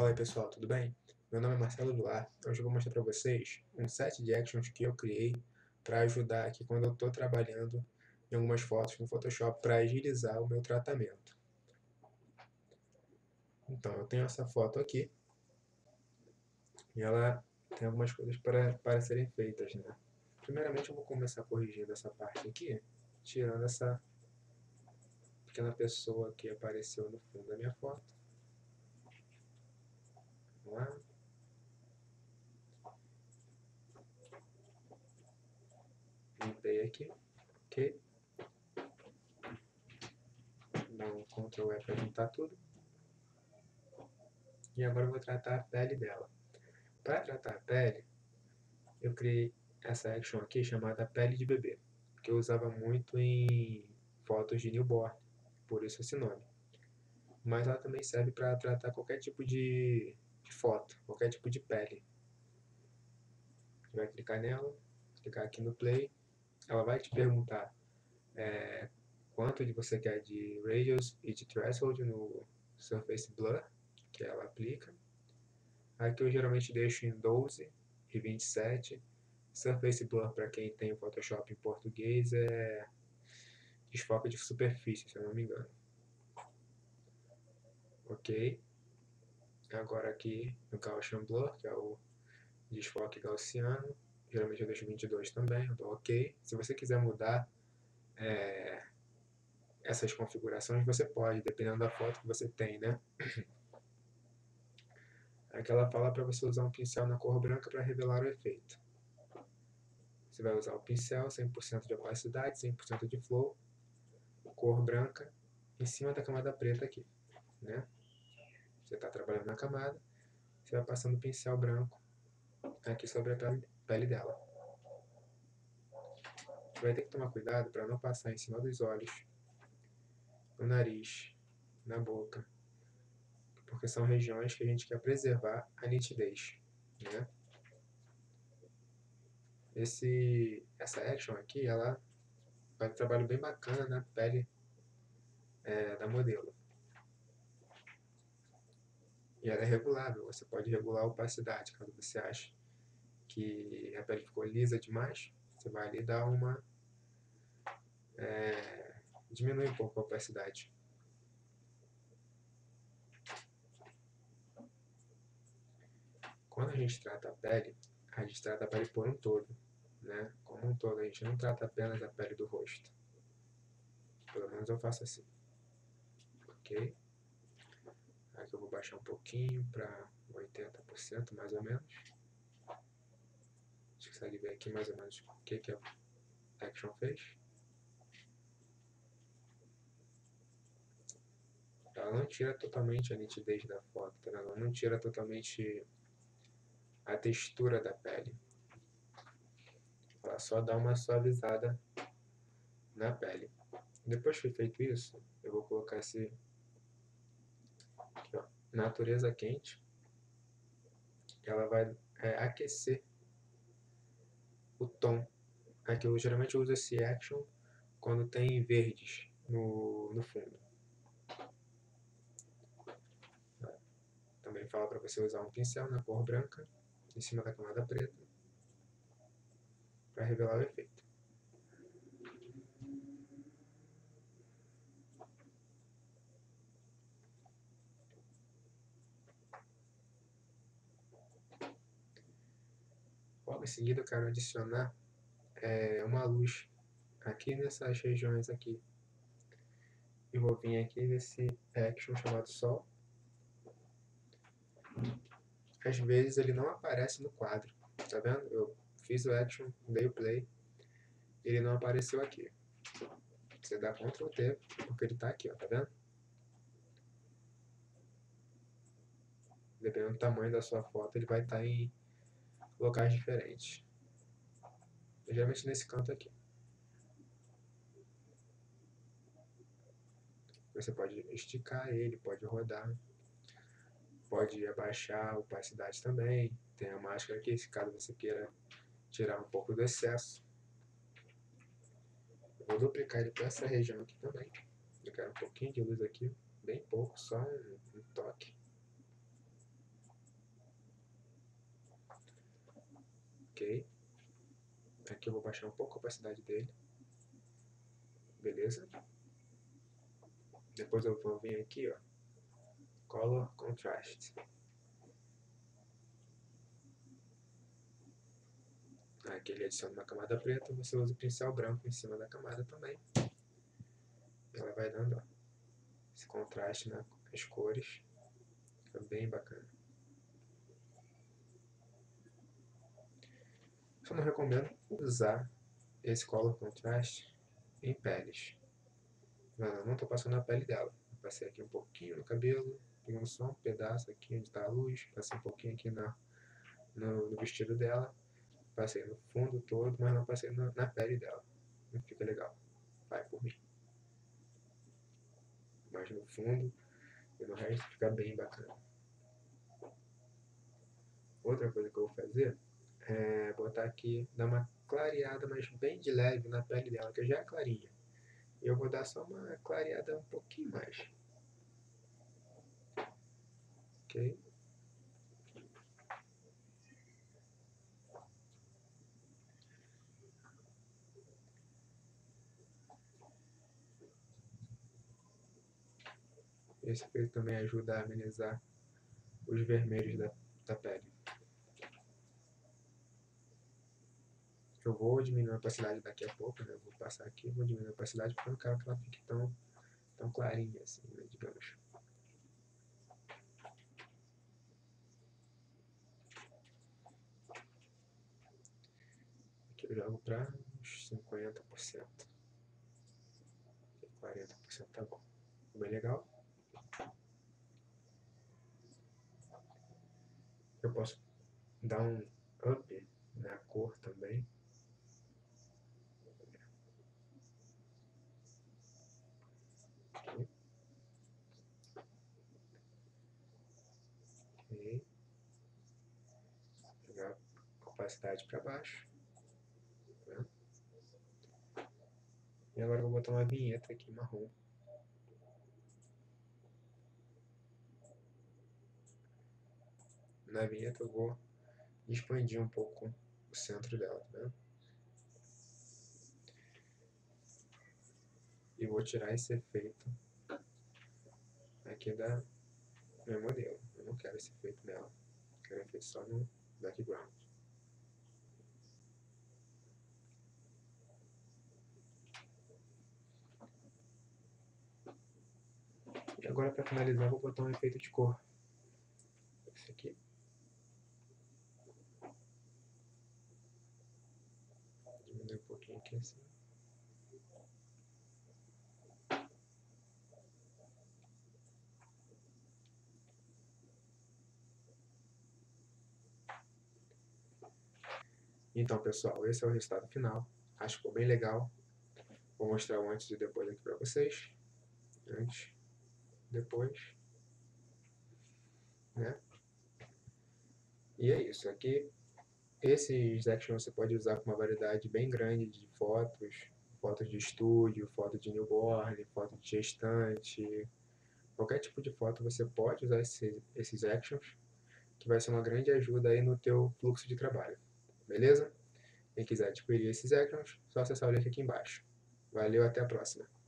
Fala aí pessoal, tudo bem? Meu nome é Marcello Vilar. Hoje eu vou mostrar para vocês um set de actions que eu criei para ajudar aqui quando eu estou trabalhando em algumas fotos no Photoshop para agilizar o meu tratamento. Então, eu tenho essa foto aqui e ela tem algumas coisas para serem feitas, né? Primeiramente eu vou começar corrigindo essa parte aqui, tirando essa pequena pessoa que apareceu no fundo da minha foto. Vamos lá. Limpei aqui, ok? Dá um Ctrl E para juntar tudo. E agora eu vou tratar a pele dela. Para tratar a pele, eu criei essa action aqui chamada pele de bebê, que eu usava muito em fotos de newborn, por isso esse nome. Mas ela também serve para tratar qualquer tipo de foto, qualquer tipo de pele. Você vai clicar nela, clicar aqui no play, ela vai te perguntar quanto você quer de radius e de threshold no Surface Blur, que ela aplica. Aqui eu geralmente deixo em 12 e 27. Surface Blur, para quem tem o Photoshop em português, é desfoque de superfície, se eu não me engano. Ok. Agora aqui no Gaussian Blur, que é o desfoque gaussiano, geralmente eu deixo 22 também, eu dou ok. Se você quiser mudar essas configurações, você pode, dependendo da foto que você tem, né? Aqui ela fala para você usar um pincel na cor branca para revelar o efeito. Você vai usar o pincel, 100% de opacidade, 100% de flow, cor branca, em cima da camada preta aqui, né? Você está trabalhando na camada, você vai passando o pincel branco aqui sobre a pele dela. Você vai ter que tomar cuidado para não passar em cima dos olhos, no nariz, na boca, porque são regiões que a gente quer preservar a nitidez, né? Essa action aqui, ela faz um trabalho bem bacana na pele da modelo. E ela é regulável, você pode regular a opacidade, caso você ache que a pele ficou lisa demais, você vai ali dar uma... diminui um pouco a opacidade. Quando a gente trata a pele, a gente trata a pele por um todo, né? Como um todo, a gente não trata apenas a pele do rosto. Pelo menos eu faço assim. Ok? Aqui eu vou baixar um pouquinho para 80% mais ou menos. Você consegue ver aqui mais ou menos o que a action fez. Ela não tira totalmente a nitidez da foto, tá? Ela não tira totalmente a textura da pele. Ela só dá uma suavizada na pele. Depois que feito isso, eu vou colocar esse aqui, ó, natureza quente. Ela vai aquecer o tom. Aqui eu geralmente uso esse action quando tem verdes no fundo. Também fala para você usar um pincel na cor branca em cima da camada preta para revelar o efeito. Logo em seguida eu quero adicionar uma luz aqui nessas regiões aqui. E vou vir aqui nesse action chamado Sol. Às vezes ele não aparece no quadro, tá vendo? Eu fiz o action, dei o play, ele não apareceu aqui. Você dá Ctrl T, porque ele tá aqui, ó, tá vendo? Dependendo do tamanho da sua foto, ele vai estar em locais diferentes. Eu geralmente nesse canto aqui. Você pode esticar ele, pode rodar. Pode abaixar a opacidade também. Tem a máscara aqui, se caso você queira tirar um pouco do excesso. Eu vou duplicar ele para essa região aqui também. Eu quero um pouquinho de luz aqui, bem pouco, só um toque. Ok. Aqui eu vou baixar um pouco a opacidade dele. Beleza. Depois eu vou vir aqui, ó. Color Contrast. Aqui ele adiciona uma camada preta, você usa o pincel branco em cima da camada também. Ela vai dando, ó, esse contraste nas cores. Fica bem bacana. Só não recomendo usar esse Color Contrast em peles. Não estou passando a pele dela. Passei aqui um pouquinho no cabelo, pegando só um pedaço aqui onde está a luz, passei um pouquinho aqui no vestido dela, passei no fundo todo, mas não passei na pele dela. Não fica legal. Vai por mim. Mas no fundo e no resto fica bem bacana. Outra coisa que eu vou fazer é botar aqui, dar uma clareada, mas bem de leve na pele dela, que já é clarinha. E eu vou dar só uma clareada um pouquinho mais. Ok? Esse aqui também ajuda a amenizar os vermelhos da pele. Eu vou diminuir a opacidade daqui a pouco, né? Eu vou passar aqui e vou diminuir a opacidade porque eu não quero que ela fique tão clarinha assim, né? Digamos. Aqui eu jogo para uns 50%. 40% tá bom. Bem legal. Eu posso dar um up na cor também. Ok. Jogar a opacidade para baixo. Tá. E agora eu vou botar uma vinheta aqui marrom. Na vinheta eu vou expandir um pouco o centro dela, né? E vou tirar esse efeito aqui da meu modelo. Eu não quero esse efeito nela, eu quero efeito só no background. E agora, para finalizar, eu vou botar um efeito de cor. Esse aqui. Um pouquinho aqui assim. Então, pessoal, esse é o resultado final. Acho que ficou bem legal. Vou mostrar o antes e depois aqui pra vocês. Antes, depois, né? E é isso aqui. Esses actions você pode usar com uma variedade bem grande de fotos, fotos de estúdio, foto de newborn, foto de gestante, qualquer tipo de foto você pode usar esses actions, que vai ser uma grande ajuda aí no teu fluxo de trabalho, beleza? Quem quiser adquirir esses actions, só acessar o link aqui embaixo. Valeu, até a próxima!